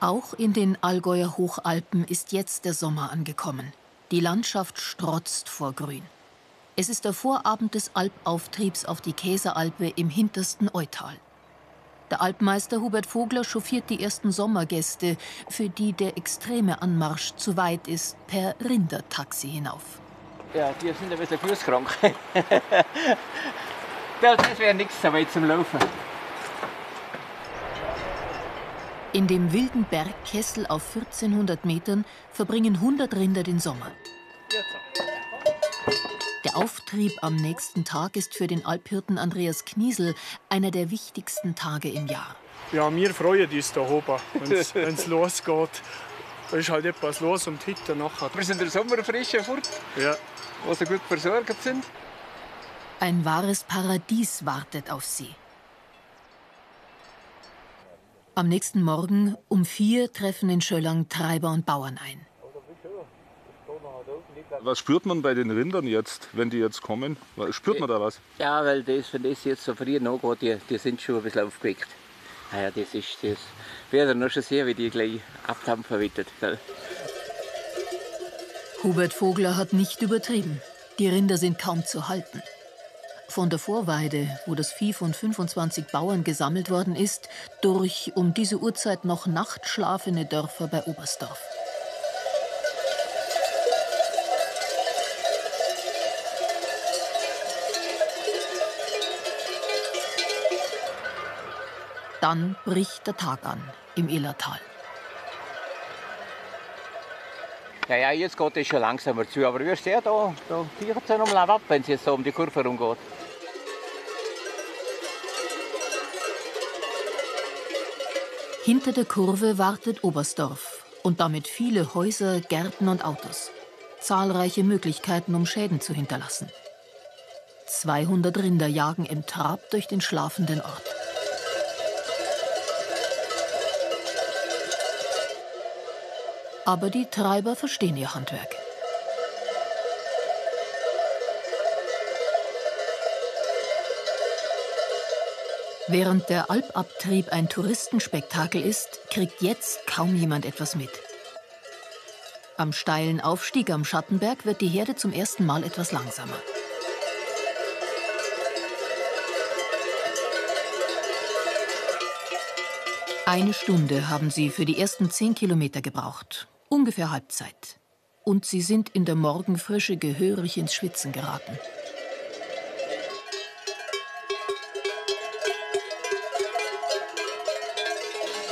Auch in den Allgäuer Hochalpen ist jetzt der Sommer angekommen. Die Landschaft strotzt vor Grün. Es ist der Vorabend des Alpauftriebs auf die Käseralpe im hintersten Oytal. Der Alpmeister Hubert Vogler chauffiert die ersten Sommergäste, für die der extreme Anmarsch zu weit ist, per Rindertaxi hinauf. Ja, die sind ein bisschen fußkrank. Das wäre nichts so weit zum Laufen. In dem wilden Bergkessel auf 1400 Metern verbringen 100 Rinder den Sommer. Der Auftrieb am nächsten Tag ist für den Alphirten Andreas Kniesel einer der wichtigsten Tage im Jahr. Ja, wir freuen uns da oben, wenn es losgeht. Da ist halt etwas los und heute danach. Wir sind im Sommer frisch fort, ja. Wo sie gut versorgt sind. Ein wahres Paradies wartet auf sie. Am nächsten Morgen um 4 treffen in Schöllang Treiber und Bauern ein. Was spürt man bei den Rindern jetzt, wenn die jetzt kommen? Spürt man da was? Ja, weil das, wenn das jetzt so früh nachgeht, die sind schon ein bisschen aufgeweckt. Naja, das ist das. Werden noch schon sehen, wie die gleich abtampfen wird. Hubert Vogler hat nicht übertrieben. Die Rinder sind kaum zu halten. Von der Vorweide, wo das Vieh von 25 Bauern gesammelt worden ist, durch um diese Uhrzeit noch nachtschlafende Dörfer bei Oberstdorf. Dann bricht der Tag an im Illertal. Ja, jetzt geht es schon langsamer zu, aber wir stehen da sichert es nochmal ab, wenn es jetzt so um die Kurve rumgeht. Hinter der Kurve wartet Oberstdorf und damit viele Häuser, Gärten und Autos. Zahlreiche Möglichkeiten, um Schäden zu hinterlassen. 200 Rinder jagen im Trab durch den schlafenden Ort. Aber die Treiber verstehen ihr Handwerk. Während der Alpabtrieb ein Touristenspektakel ist, kriegt jetzt kaum jemand etwas mit. Am steilen Aufstieg am Schattenberg wird die Herde zum ersten Mal etwas langsamer. Eine Stunde haben sie für die ersten 10 Kilometer gebraucht, ungefähr Halbzeit. Und sie sind in der Morgenfrische gehörig ins Schwitzen geraten.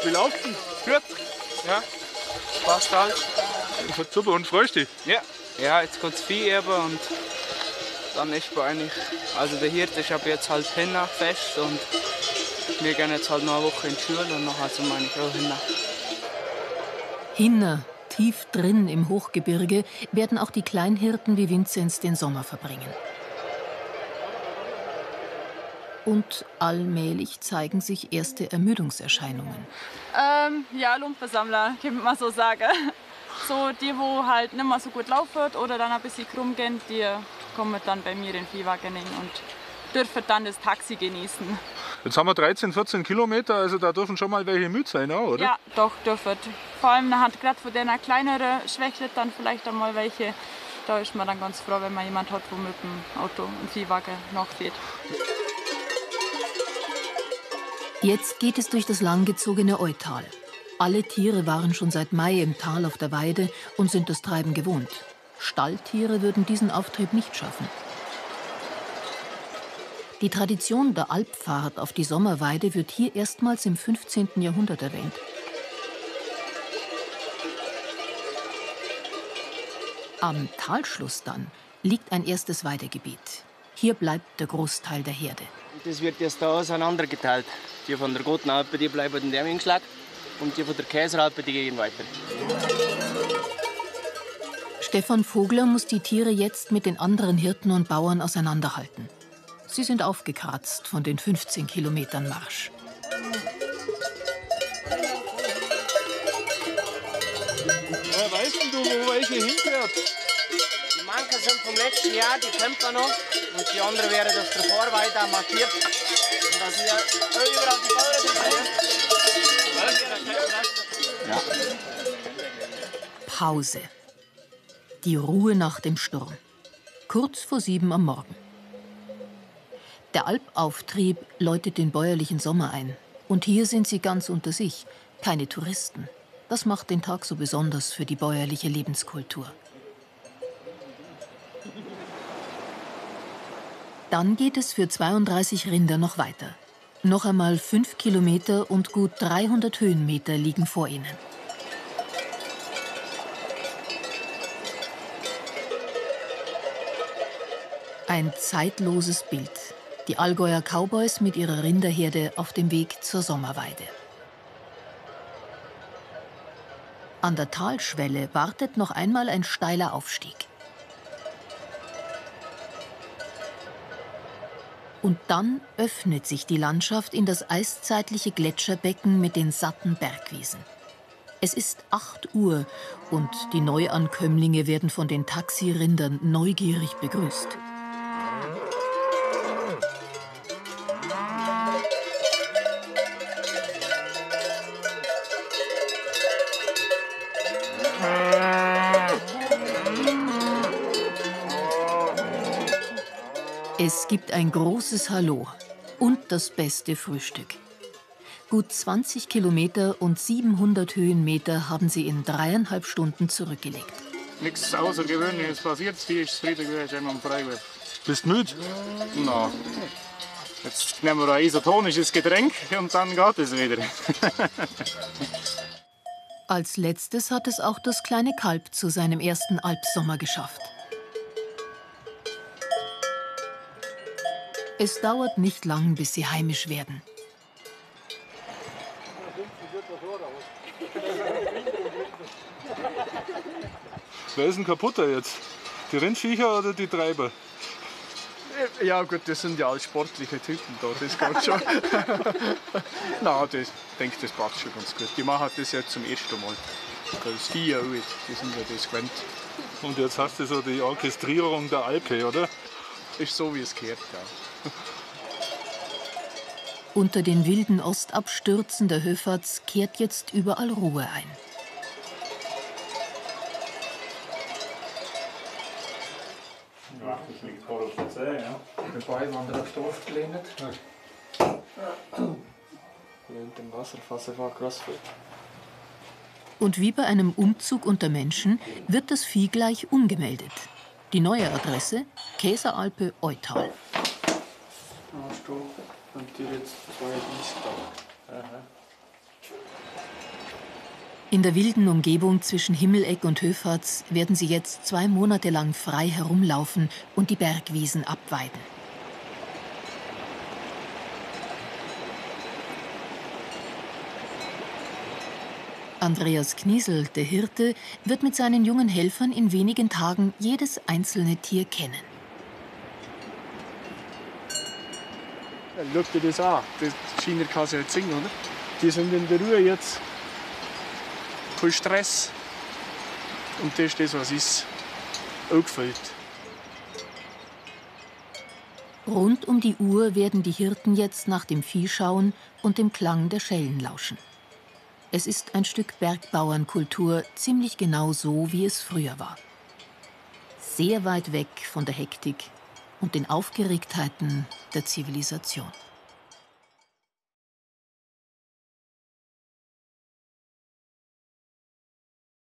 Wie läuft denn? Gut. Ja, passt halt. Super, und freust dich? Ja, jetzt kommt das Vieh eben und dann ist bei eigentlich. Also der Hirte ist ab jetzt halt Henna-fest und wir gehen jetzt halt noch eine Woche in die Schule und nachher zu meiner Frau Hinna. Hinna, tief drin im Hochgebirge, werden auch die Kleinhirten wie Vinzenz den Sommer verbringen. Und allmählich zeigen sich erste Ermüdungserscheinungen. Ja, Lumpensammler, kann man so sagen. So die halt nicht mehr so gut laufen oder dann ein bisschen krumm gehen, die kommen dann bei mir in den Viehwagen und dürfen dann das Taxi genießen. Jetzt haben wir 13, 14 Kilometer, also da dürfen schon mal welche müde sein, auch, oder? Ja, doch, dürfen. Vor allem hat gerade von den kleineren Schwächlet dann vielleicht einmal welche. Da ist man dann ganz froh, wenn man jemand hat, der mit dem Auto und Viehwagen nachfährt. Jetzt geht es durch das langgezogene Oytal. Alle Tiere waren schon seit Mai im Tal auf der Weide und sind das Treiben gewohnt. Stalltiere würden diesen Auftrieb nicht schaffen. Die Tradition der Alpfahrt auf die Sommerweide wird hier erstmals im 15. Jahrhundert erwähnt. Am Talschluss dann liegt ein erstes Weidegebiet. Hier bleibt der Großteil der Herde. Das wird jetzt da auseinandergeteilt. Die von der Gotenalpe, die bleiben in Dämmingschlag, und die von der Käseralpe, die gehen weiter. Stefan Vogler muss die Tiere jetzt mit den anderen Hirten und Bauern auseinanderhalten. Sie sind aufgekratzt von den 15 Kilometern Marsch. Ja, weißt du, wo welche hingehört? Die manche sind vom letzten Jahr, die kennt man noch. Und die anderen wären auf der Vorweide markiert. Und da sind ja überall die Bauern dabei. Ja. Pause. Die Ruhe nach dem Sturm. Kurz vor 7 am Morgen. Der Alpauftrieb läutet den bäuerlichen Sommer ein. Und hier sind sie ganz unter sich, keine Touristen. Das macht den Tag so besonders für die bäuerliche Lebenskultur. Dann geht es für 32 Rinder noch weiter. Noch einmal 5 Kilometer und gut 300 Höhenmeter liegen vor ihnen. Ein zeitloses Bild. Die Allgäuer Cowboys mit ihrer Rinderherde auf dem Weg zur Sommerweide. An der Talschwelle wartet noch einmal ein steiler Aufstieg. Und dann öffnet sich die Landschaft in das eiszeitliche Gletscherbecken mit den satten Bergwiesen. Es ist 8 Uhr und die Neuankömmlinge werden von den Taxirindern neugierig begrüßt. Es gibt ein großes Hallo und das beste Frühstück. Gut 20 Kilometer und 700 Höhenmeter haben sie in 3,5 Stunden zurückgelegt. Nichts Außergewöhnliches passiert, wie ich zufrieden war am Freitag. Bist du müde? Nein. Jetzt nehmen wir ein isotonisches Getränk und dann geht es wieder. Als letztes hat es auch das kleine Kalb zu seinem ersten Alpsommer geschafft. Es dauert nicht lang, bis sie heimisch werden. Wer ist denn kaputter jetzt? Die Rindviecher oder die Treiber? Ja gut, das sind ja alles sportliche Typen da, das geht schon. Nein, ich denke, das passt schon ganz gut. Die machen das jetzt zum ersten Mal. Das Vieh ja alt, die sind ja das gewöhnt. Und jetzt hast du so die Orchestrierung der Alpe, oder? Ist so, wie es gehört, ja. Unter den wilden Ostabstürzen der Höfats kehrt jetzt überall Ruhe ein. Ja, das liegt vor auf der Zähne, ja. Die Beine haben auf den Dorf gelehnt. Lehnt im Wasserfass war Crossfit. Und wie bei einem Umzug unter Menschen wird das Vieh gleich umgemeldet. Die neue Adresse, Käseralpe, Oytal. In der wilden Umgebung zwischen Himmeleck und Höfats werden sie jetzt 2 Monate lang frei herumlaufen und die Bergwiesen abweiden. Andreas Kniesel, der Hirte, wird mit seinen jungen Helfern in wenigen Tagen jedes einzelne Tier kennen. Ja, schau dir das an. Das Schiener kann sie halt singen, oder? Die sind in der Ruhe jetzt. Kein Stress. Und das ist das, was uns auch gefällt. Rund um die Uhr werden die Hirten jetzt nach dem Vieh schauen und dem Klang der Schellen lauschen. Es ist ein Stück Bergbauernkultur, ziemlich genau so, wie es früher war. Sehr weit weg von der Hektik und den Aufgeregtheiten der Zivilisation.